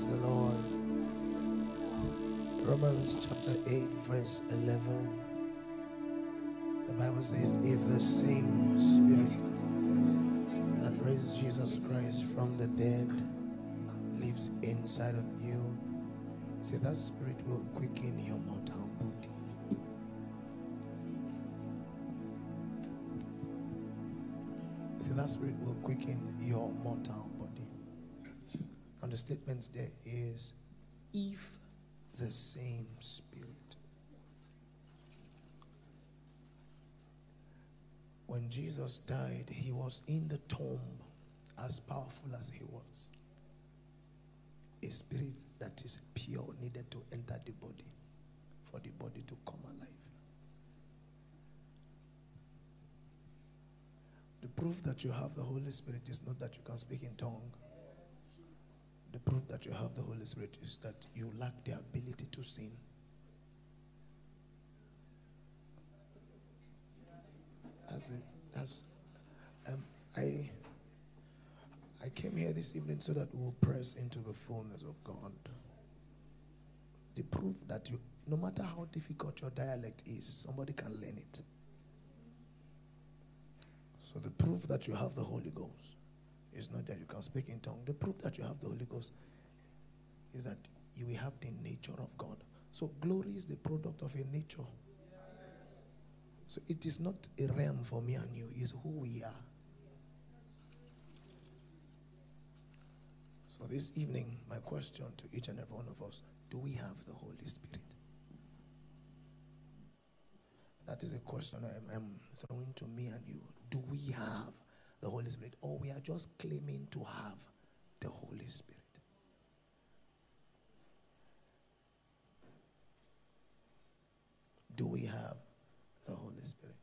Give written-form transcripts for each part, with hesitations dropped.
Praise the Lord. Romans chapter 8, verse 11. The Bible says, if the same Spirit that raised Jesus Christ from the dead lives inside of you, see, that Spirit will quicken your mortal body. See, that Spirit will quicken your mortal body. And the statement there is, if the same Spirit. When Jesus died, he was in the tomb, as powerful as he was. A spirit that is pure needed to enter the body for the body to come alive. The proof that you have the Holy Spirit is not that you can speak in tongues. The proof that you have the Holy Spirit is that you lack the ability to sin. I came here this evening so that we will press into the fullness of God. The proof that you, no matter how difficult your dialect is, somebody can learn it. So the proof that you have the Holy Ghost is not that you can speak in tongues. The proof that you have the Holy Ghost is that you will have the nature of God. So glory is the product of a nature. So it is not a realm for me and you, it's who we are. So this evening, my question to each and every one of us, do we have the Holy Spirit? That is a question I am throwing to me and you. Do we have the Holy Spirit? Or we are just claiming to have the Holy Spirit? Do we have the Holy Spirit?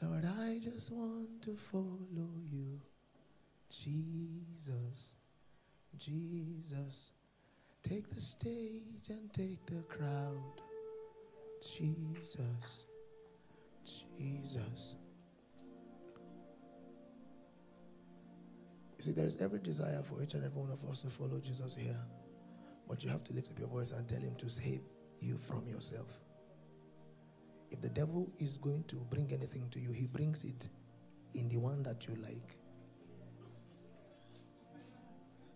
Lord, I just want to follow you. Jesus, Jesus, take the stage and take the crowd. Jesus, Jesus. You see, there is every desire for each and every one of us to follow Jesus here. But you have to lift up your voice and tell him to save you from yourself. If the devil is going to bring anything to you, he brings it in the one that you like.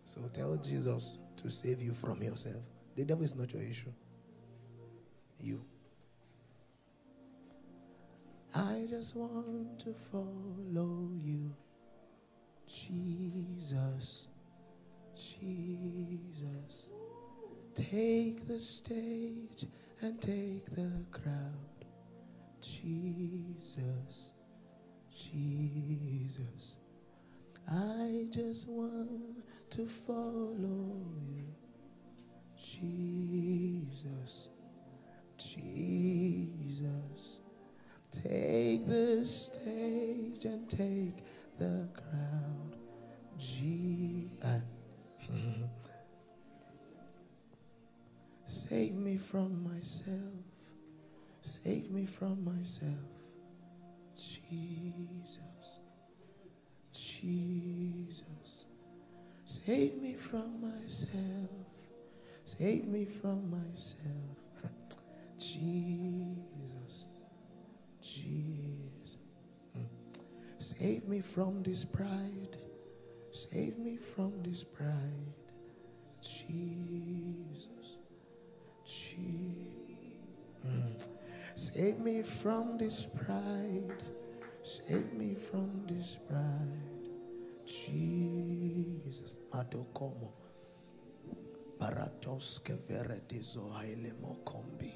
So tell Jesus to save you from yourself. The devil is not your issue. You. I just want to follow you. Jesus, Jesus. Take the stage and take the crowd. Jesus, Jesus. I just want to follow you, Jesus, Jesus. Take the stage and take the crowd, Save me from myself, save me from myself, Jesus, Jesus. Save me from myself, save me from myself, Jesus, Jesus. Save me from this pride, save me from this pride, Jesus, Jesus. Save me from this pride, save me from this pride. Jesus, Adokomo, Baratoske veretizo hailemo kombi,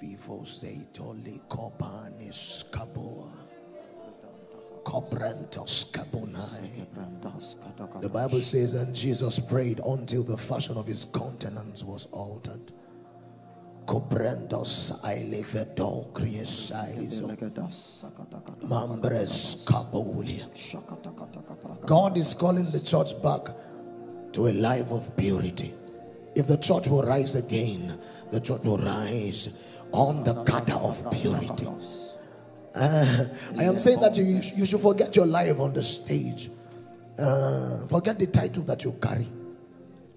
Vivo seitoli kobanis kaboa, Kobrantos kabonai. The Bible says, and Jesus prayed until the fashion of his countenance was altered. Cobrandos ailevedo criesaizo Mambres Kabolia. God is calling the church back to a life of purity. If the church will rise again, the church will rise on the cadre of purity. I am saying that you should forget your life on the stage Forget the title that you carry.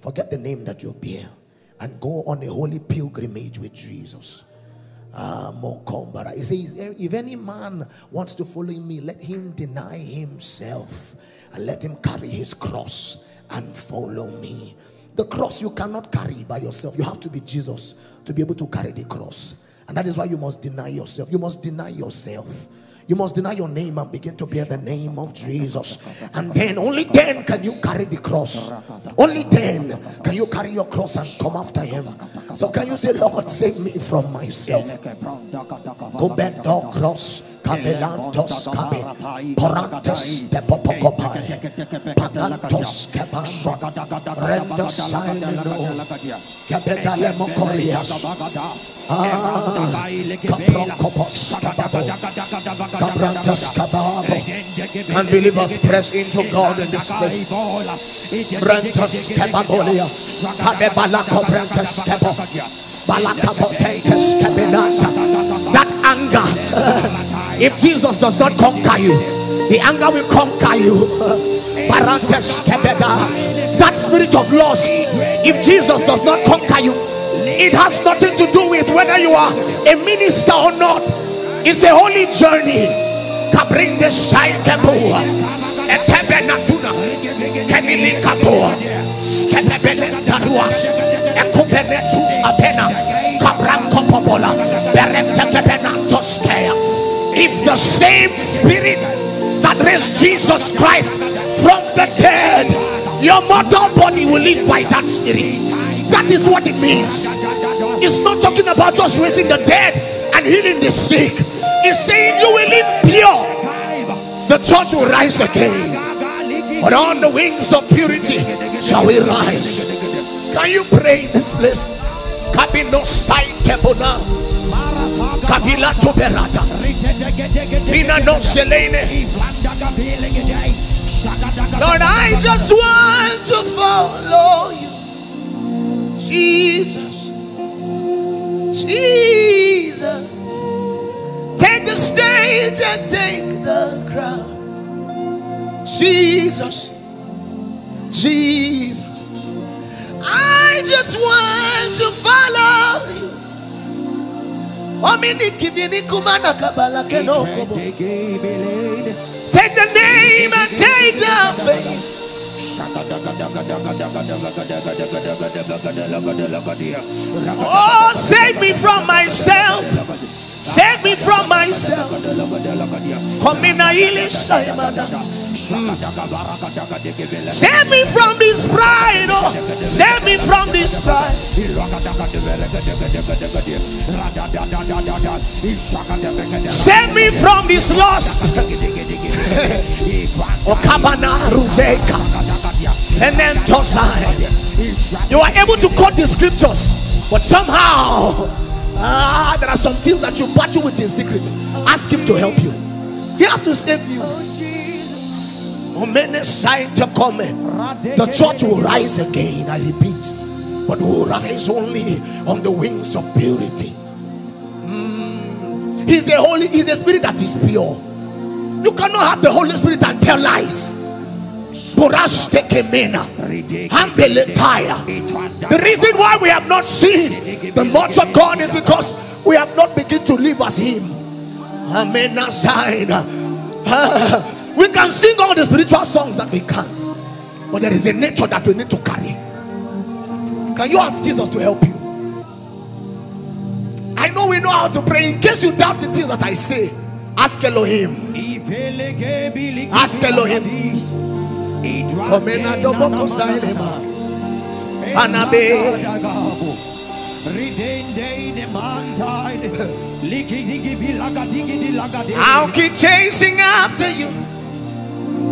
Forget the name that you bear. And go on a holy pilgrimage with Jesus. He says, if any man wants to follow me, let him deny himself. And let him carry his cross and follow me. The cross you cannot carry by yourself. You have to be Jesus to be able to carry the cross. And that is why you must deny yourself. You must deny yourself. You must deny your name and begin to bear the name of Jesus. And then, only then can you carry the cross. Only then can you carry your cross and come after him. So can you say, Lord, save me from myself. Go back to cross. Cabelantos cabe, porantos te popocopae, pagantos capamba, rendos saineno, cabedalemo corias, caprocopos cababo, cabrantos cababo. And believers press into God in this place. Rentos cababolia, cabebalaco brantos cabo. That anger, if Jesus does not conquer you, the anger will conquer you. That spirit of lust, if Jesus does not conquer you, it has nothing to do with whether you are a minister or not. It's a holy journey. If the same spirit that raised Jesus Christ from the dead, your mortal body will live by that spirit. That is what it means. It's not talking about just raising the dead and healing the sick. It's saying you will live pure. The church will rise again. But on the wings of purity shall we rise. Can you pray in this place? Lord, I just want to follow you, Jesus. Jesus, take the stage and take the crown. Jesus, Jesus, I just want to follow you. Take the name and take the faith. Oh, save me from myself. Save me from myself. Save me from this pride. Oh, save me from this pride. Save me from this lust. You are able to quote the scriptures, but somehow there are some things that you battle with in secret. Ask him to help you. He has to save you. The church will rise again, I repeat, but will rise only on the wings of purity. He's a spirit that is pure. You cannot have the Holy Spirit and tell lies. The reason why we have not seen the much of God is because we have not begun to live as him. We can sing all the spiritual songs that we can, but there is a nature that we need to carry. Can you ask Jesus to help you? I know we know how to pray. In case you doubt the things that I say, ask Elohim. Ask Elohim. I'll keep chasing after you.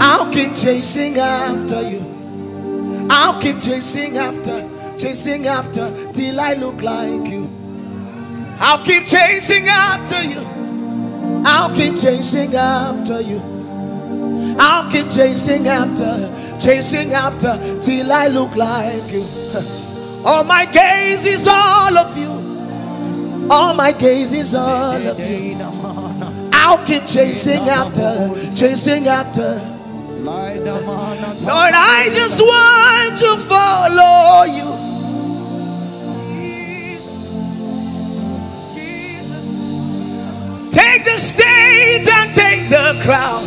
I'll keep chasing after you. I'll keep chasing after till I look like you. I'll keep chasing after you. I'll keep chasing after you. I'll keep chasing after till I look like you. All my gaze is all of you. All my gaze is all of you. I'll keep chasing after Lord, I just want to follow you. Take the stage and take the crown.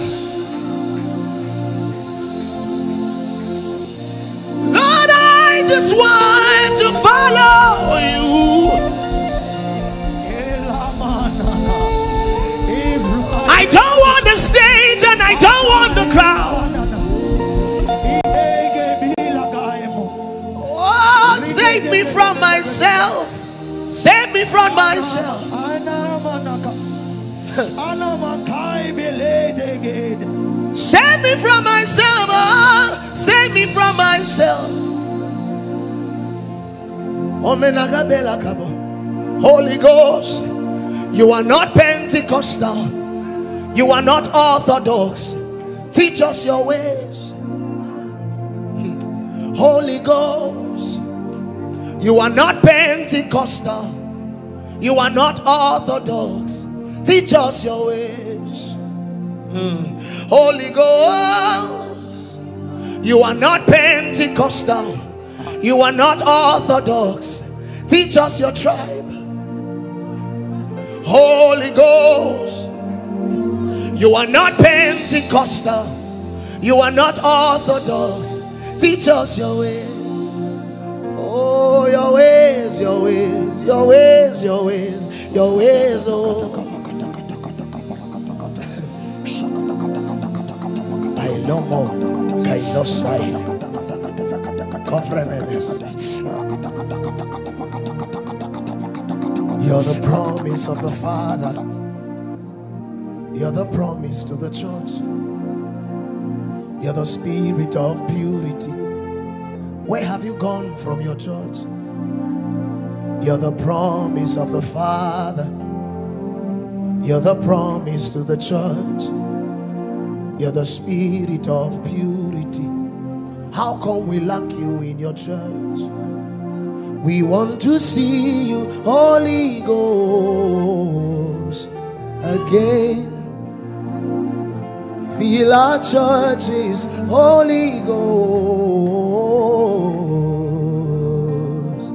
Lord, I just want to follow you. I don't want the stage and I don't want the crown. Oh, save me from myself. Save me from myself. Save me from myself, oh, save me from myself. Holy Ghost, you are not Pentecostal, you are not Orthodox. Teach us your ways. Holy Ghost, you are not Pentecostal, you are not Orthodox. Teach us your ways. Holy Ghost, you are not Pentecostal, you are not Orthodox. Teach us your tribe. Holy Ghost, you are not Pentecostal, you are not Orthodox. Teach us your ways. Oh, your ways, your ways, your ways, your ways, your ways, oh. No more, I no sign. You're the promise of the Father. You're the promise to the church. You're the spirit of purity. Where have you gone from your church? You're the promise of the Father. You're the promise to the church. You're the spirit of purity. How come we lack you in your church? We want to see you, Holy Ghost, again. Fill our churches, Holy Ghost.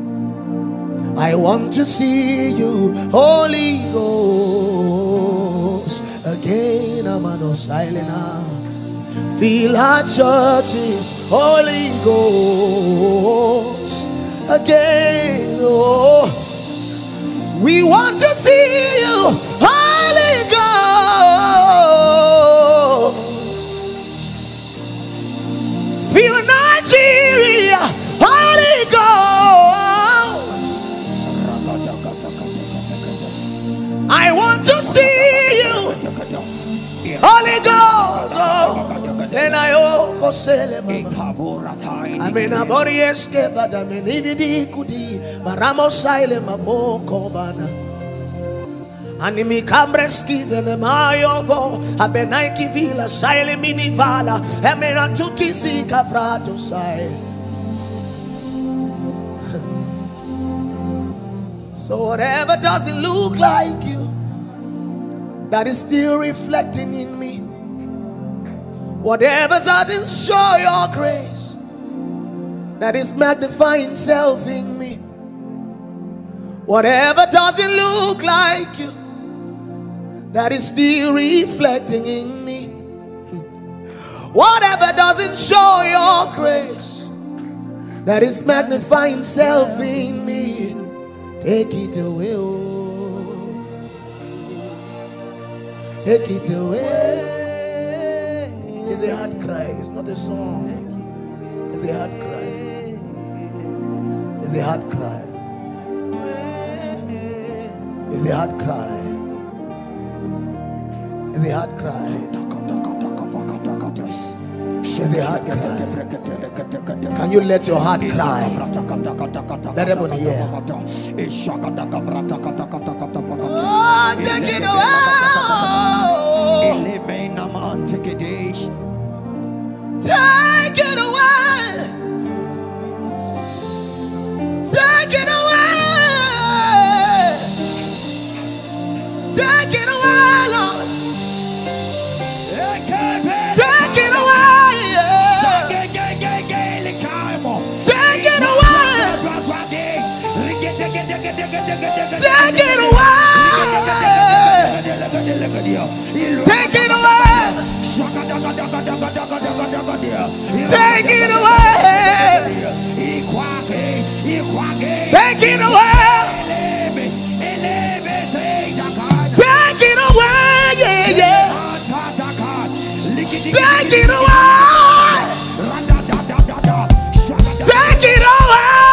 I want to see you, Holy Ghost, again. Fill our churches, Holy Ghost, again. Oh, we want to see you, Holy Ghost. Fill Nigeria, Holy Ghost. I want to see you, Holy Ghost, oh, and I oh, Kosele, I mean, I'm already escaped, but I mean, even he could be, but I'm a silent, my book, Obana, and in me, Cambres, given a mile ago, I've been Nike Villa, silent minivala, I mean, I took his cafrato side. So, whatever doesn't look like you, that is still reflecting in me. Whatever's I didn't show your grace, that is magnifying self in me. Whatever doesn't look like you, that is still reflecting in me. Whatever doesn't show your grace, that is magnifying self in me. Take it away, oh. Take it away. It's a heart cry. It's not a song. It's a heart cry. It's a heart cry. It's a heart cry. It's a heart cry. It's a heart cry. Can you let your heart cry? Let everyone hear. Oh, take it away. Take it away. Take it away. Take it away, Lord. Take it away. Take it away. Take it away. Take it away. Take it away. Take it away. Yeah, yeah. Take it away. Take it away. Take it away. Take it away. Take it away. Take it away.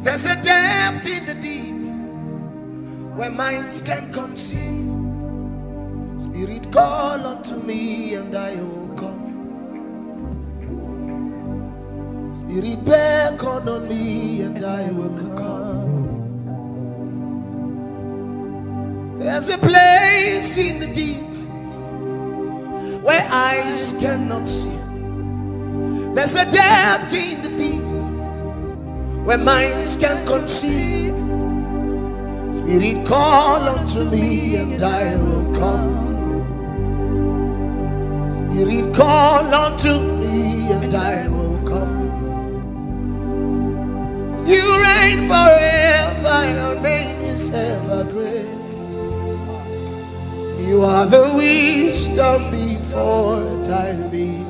There's a depth in the deep where minds can conceive. Spirit, call unto me and I will come. Spirit, beckon on me and I will come. There's a place in the deep where eyes cannot see. There's a depth in the deep where minds can conceive. Spirit, call unto me and I will come. Spirit, call unto me and I will come. You reign forever, your name is ever great. You are the wisdom before time began.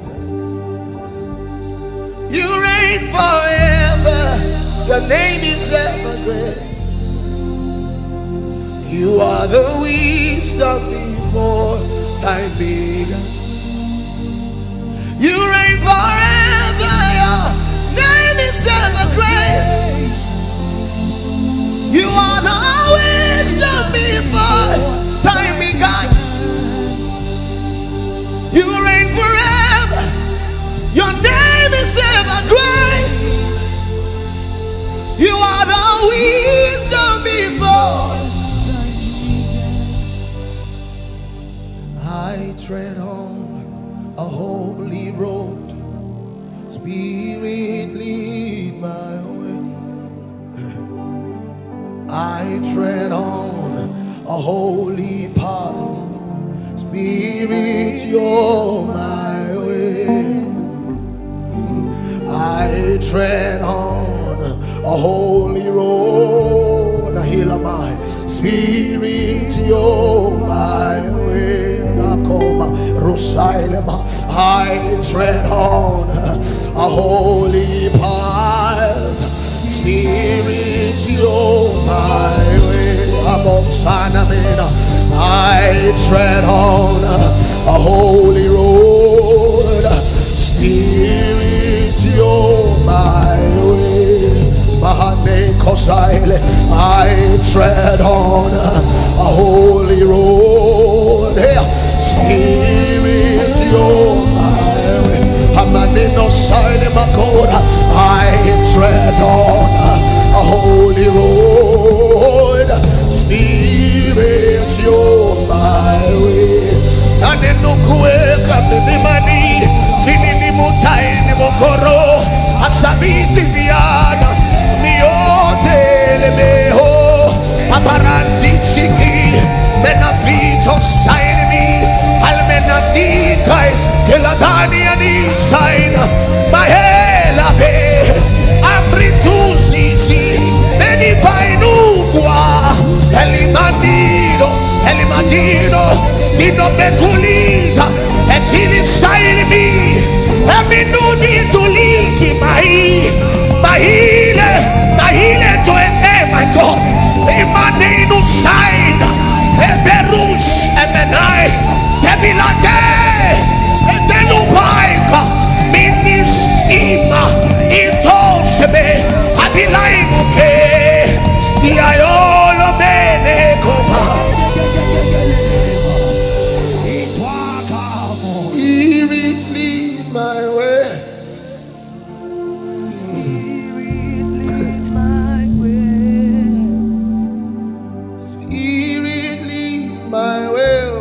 You reign forever, your name is ever great. You are the wisdom before time began. You reign forever, your name is ever great. You are the wisdom before time began. You reign forever, your name is ever great. You are the wisdom before. I tread on a holy road. Spirit, lead my way. I tread on a holy path. Spirit, you're my way. I tread on a holy road, a hill of my spirit, you're my way. I tread on a holy path, spirit, you're my way. I tread on a holy road, spirit, you're my way. I tread on a holy road. Spirit, you're my way. I tread on a holy road. Spirit, you're my way. And in no quick, Mutaini mokoro asabiti viana miote lemeho aparanti chikiri menavito saini almenati kai keladani ani saina mahela be ambritusi si meni painukwa elimadino dino bekulita etili saini. Eminuti tuliki mahi, mahile, mahile to my God. Emanenu saida, eberus, emenai, tebilate, etelupaika, minis ima, itosebe, abilaimuke, diayolo bene koma. My way. Spirit, lead my way. Spirit, lead my way. Oh.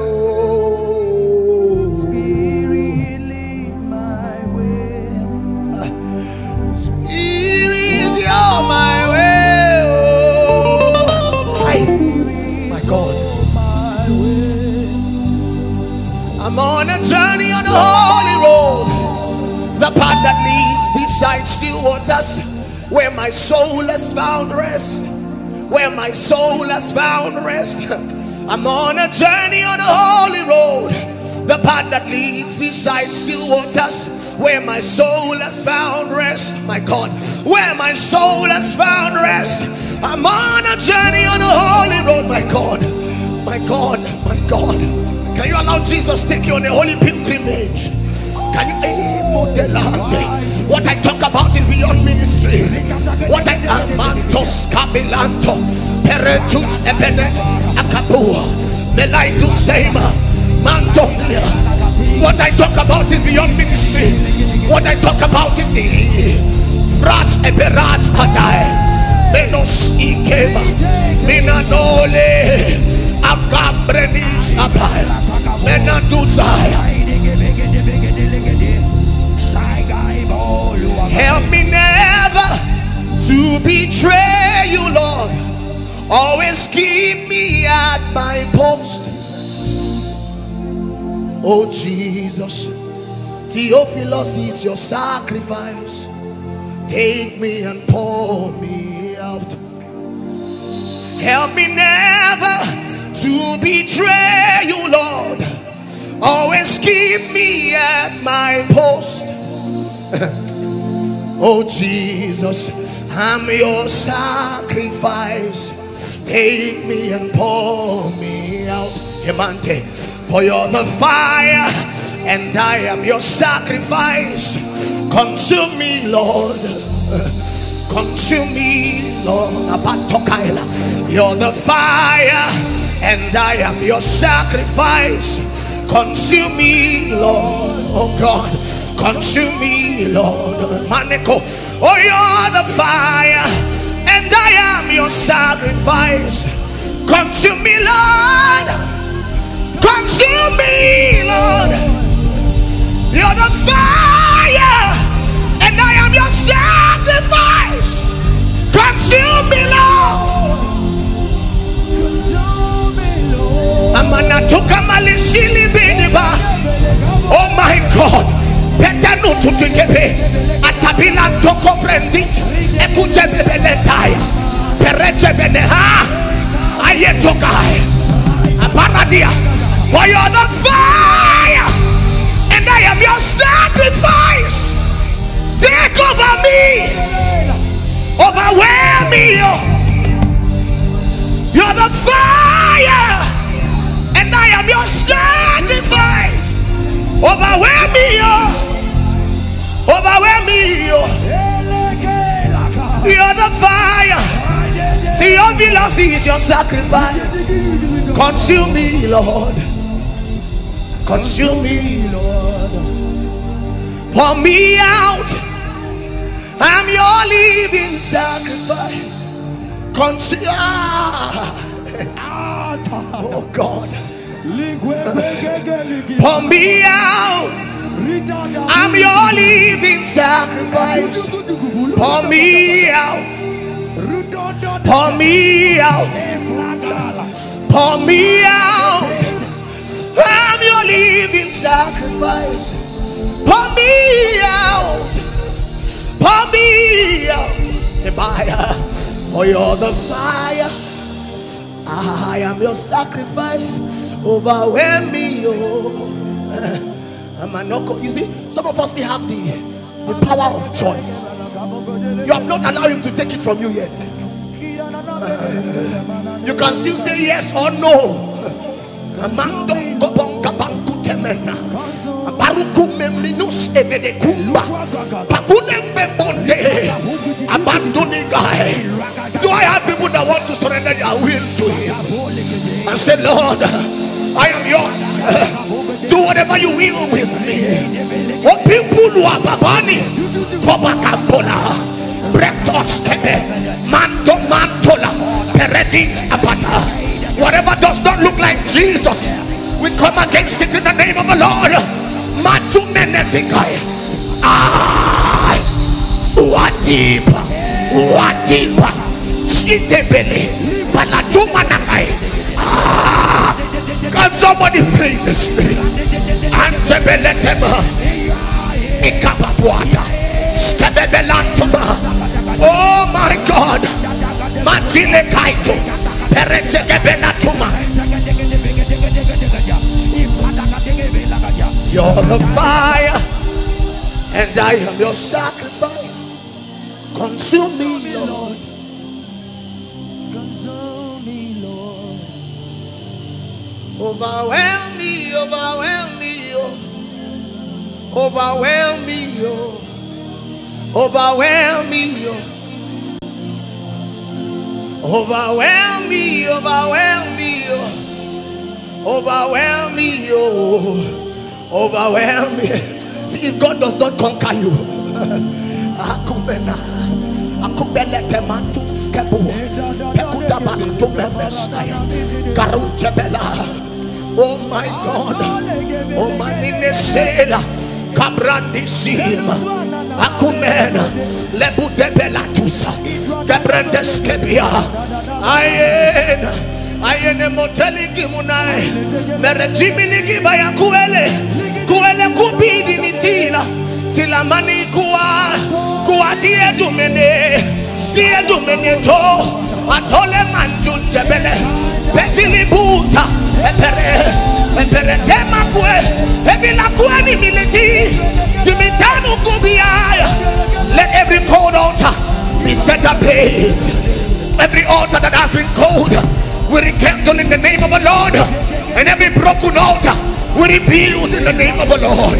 Spirit, lead my way. Spirit, you're my way. Oh. Spirit, my God. My way. I'm on a journey on the holy road. The path that leads beside still waters, where my soul has found rest, where my soul has found rest. I'm on a journey on a holy road. The path that leads beside still waters, where my soul has found rest. My God, where my soul has found rest. I'm on a journey on a holy road. My God, my God, my God. Can you allow Jesus to take you on a holy pilgrimage? What I talk about is beyond ministry. What I am mantos cabilanto, peretut ebenet, acapua, melaitu sema, man don't live. What I talk about is beyond ministry. What I talk about is the rats and the rats are dying. Menos ikeva, minanole, akabrenis abai, menaduzai. Help me never to betray you, Lord. Always keep me at my post. Oh Jesus, Theophilus is your sacrifice. Take me and pour me out. Help me never to betray you, Lord. Always keep me at my post. Oh Jesus, I'm your sacrifice. Take me and pour me out. Himante, for you're the fire and I am your sacrifice. Consume me, Lord. Consume me, Lord. You're the fire and I am your sacrifice. Consume me, Lord. Oh God, consume me, Lord. Maneko, oh, you're the fire and I am your sacrifice. Consume me, Lord. Consume me, Lord. You're the fire and I am your sacrifice. Consume me, Lord. Oh my God, better not to take it. For you are the fire, and I am your sacrifice. Take over me, overwhelm me. You are the fire. I am your sacrifice. Overwhelm me, oh. Overwhelm me, oh. You're the fire. Theophilus is your sacrifice. Consume me, Lord. Consume me, Lord. Pour me out. I'm your living sacrifice. Consume. Oh God. Pour me out. I'm your living sacrifice. Pour me out. Pour me out. Pour me out. I'm your living sacrifice. Pour me out. Pour me out. For you're the fire. I am your sacrifice. Overwhelm me, oh. You see, some of us still have the power of choice. You have not allowed him to take it from you yet. You can still say yes or no. Do I have people that want to surrender their will to him and say, Lord, I am yours. Do whatever you will with me. Oh, people who are babani, koba kambola, brektos kebe, mando mantola, peredit abata. Whatever does not look like Jesus, we come against it in the name of the Lord. Matu nenetikai. Ah, wadipa, wadipa, chitebele, balatu manakai. Ah. Can somebody pray in the spirit? Oh my God. You're the fire and I am your sacrifice. Consume me, Lord. Overwhelm me, overwhelm me, oh. Overwhelm me, oh. Overwhelm me, oh. Overwhelm me, overwhelm me, oh. Overwhelm me, oh, overwhelm me. See, if God does not conquer you, oh my God, oh my Ninesela. Cabrandissima, Acumena, Lebute Belatusa, Cabrandescapia, Ayen, Ayen Moteli Gimunai, Merejimini Gibaya Kuele, Kuele Kubi Dimitina, Tilamani Kua, Kua Dia Dumene To, Atole Manjun Jebele, Petili Buta, Epere. Tema kwe, ebila kwe ni militi, timitanu kubiaya. Let every cold altar be set ablaze. Every altar that has been cold, we rekindle in the name of the Lord. And every broken altar, we rebuild in the name of the Lord.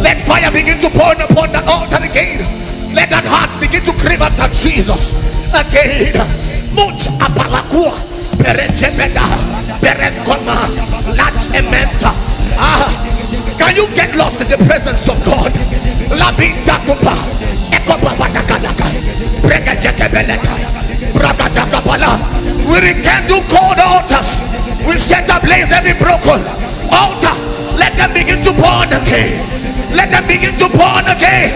Let fire begin to burn upon that altar again. Let that heart begin to crave after Jesus again. Much apalakua. Can you get lost in the presence of God? We rekindle cold altars. We set ablaze every broken altar. Let them begin to burn again. Let them begin to burn again.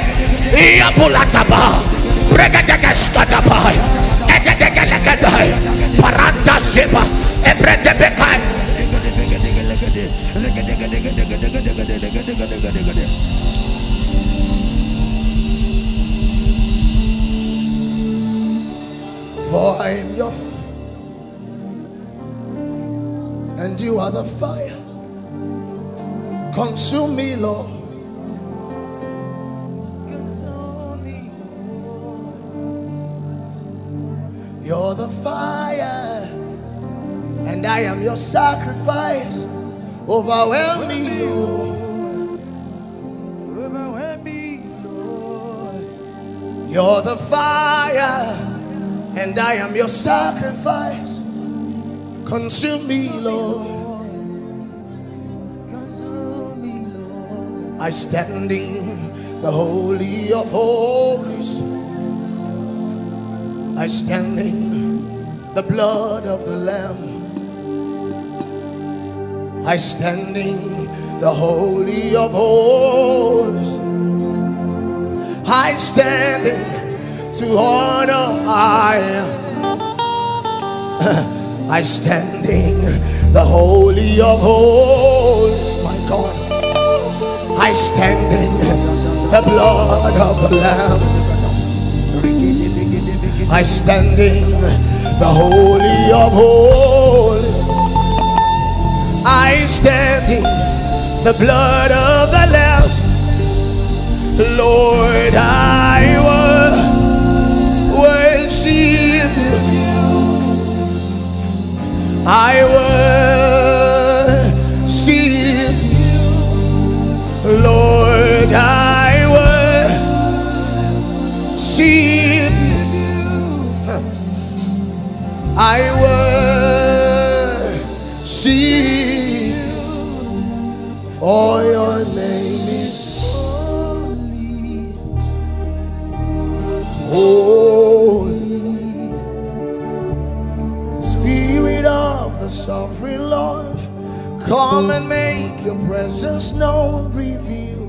For I am your fire, and you are the fire. Consume me, Lord. You're the fire, and I am your sacrifice. Overwhelm me, Lord. Overwhelm me, Lord. You're the fire, and I am your sacrifice. Consume me, Lord. Consume me, Lord. I stand in the Holy of Holies. I stand in the blood of the Lamb. I stand in the Holy of Holies. I stand in to honor I am. I stand in the Holy of Holies, my God. I stand in the blood of the Lamb. I stand in the Holy of Holies. I stand in the blood of the Lamb. Lord, I worship you. I worship you. Lord, I worship you. I worship you, for your name is holy, holy. Spirit of the sovereign Lord, come and make your presence known. Reveal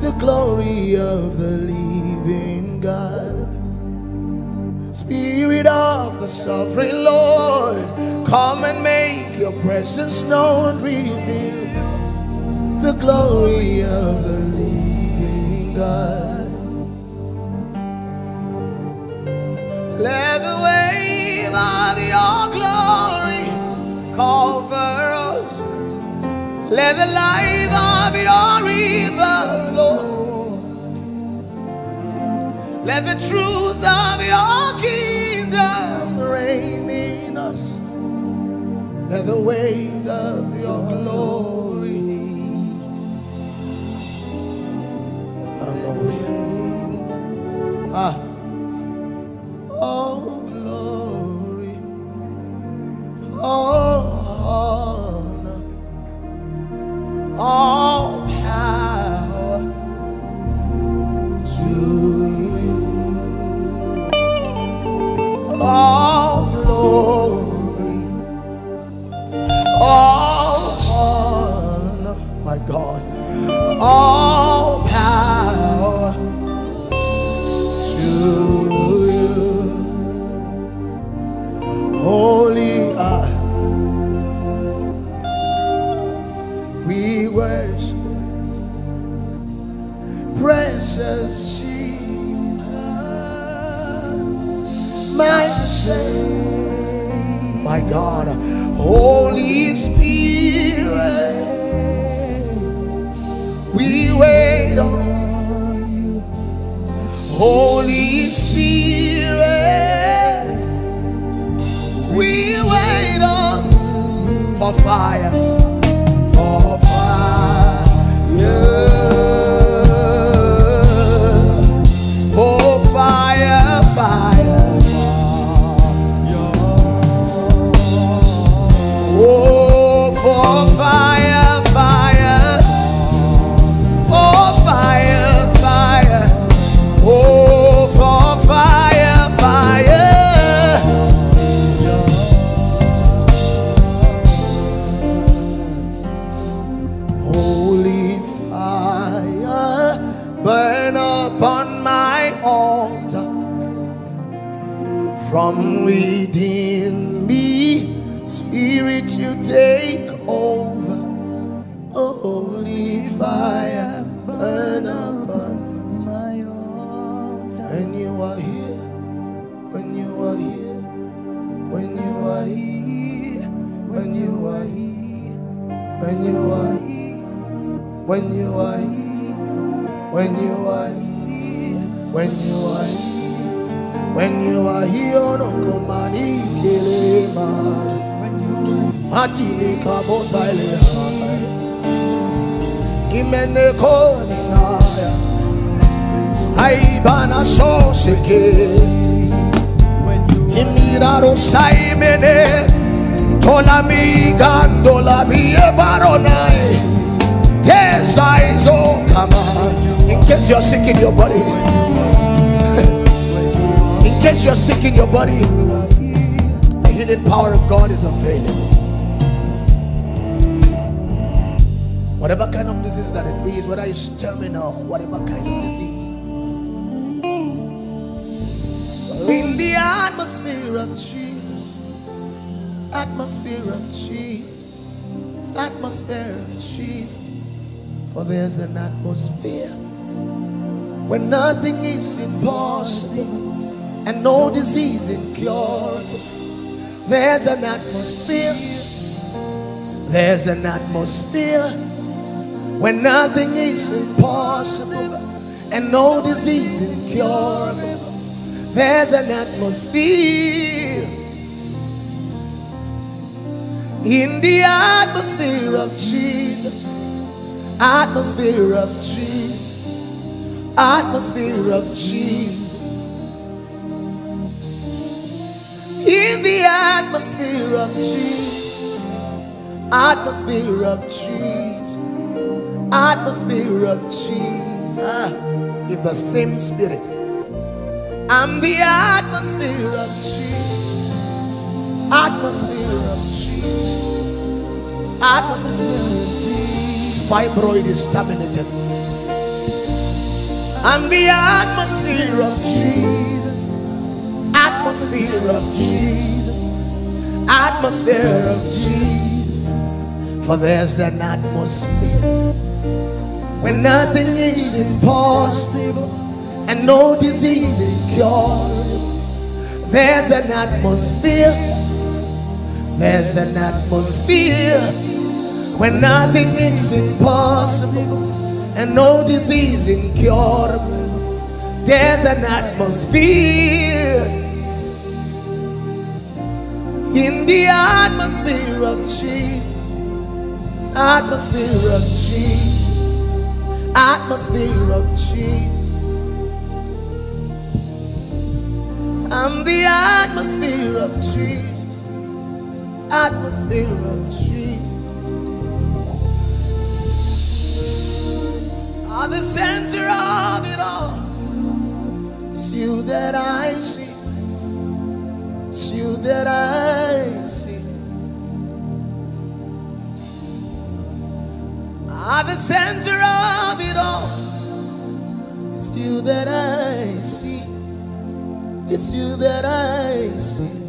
the glory of the living God. Spirit of the sovereign Lord, come and make your presence known. Reveal the glory of the living God. Let the wave of your glory cover us. Let the life of your river flow. Let the truth of your kingdom reign in us. Let the weight of your glory. Hallelujah. Ah. Oh, glory. Oh, oh. all glory, all honor, my God, all power to you, holy are we worship. Precious Jesus, my Savior, my God, Holy Spirit, we wait on you. Holy Spirit, we wait on you for fire, yeah. From within me, Spirit, you take over. Holy fire, burn upon my altar. When you are here, when you are here, when you are here, when you are here, when you are here, when you are here, when you are here, when you are here. When you are here, Okomani Keleman. When you are here, in case you are sick in your body. In case you're sick in your body, the healing power of God is available. Whatever kind of disease that it is, whether it's terminal, whatever kind of disease, in the atmosphere of Jesus, atmosphere of Jesus, atmosphere of Jesus, for there's an atmosphere where nothing is impossible and no disease incurable. There's an atmosphere, there's an atmosphere where nothing is impossible and no disease incurable. There's an atmosphere, in the atmosphere of Jesus, atmosphere of Jesus, atmosphere of Jesus. In the atmosphere of Jesus, atmosphere of Jesus, atmosphere of Jesus, is the same Spirit. I'm the atmosphere of Jesus, atmosphere of Jesus, atmosphere of Jesus. Fibroid is terminated. I'm the atmosphere of Jesus. Atmosphere of Jesus, atmosphere of Jesus, for there's an atmosphere when nothing is impossible and no disease incurable. There's an atmosphere, there's an atmosphere when nothing is impossible and no disease incurable. There's an atmosphere, in the atmosphere of Jesus, atmosphere of Jesus, atmosphere of Jesus. I'm the atmosphere of Jesus, atmosphere of Jesus. At the center of it all, it's you that I see. you that I see. At the center of it all, it's you that I see. It's you that I see.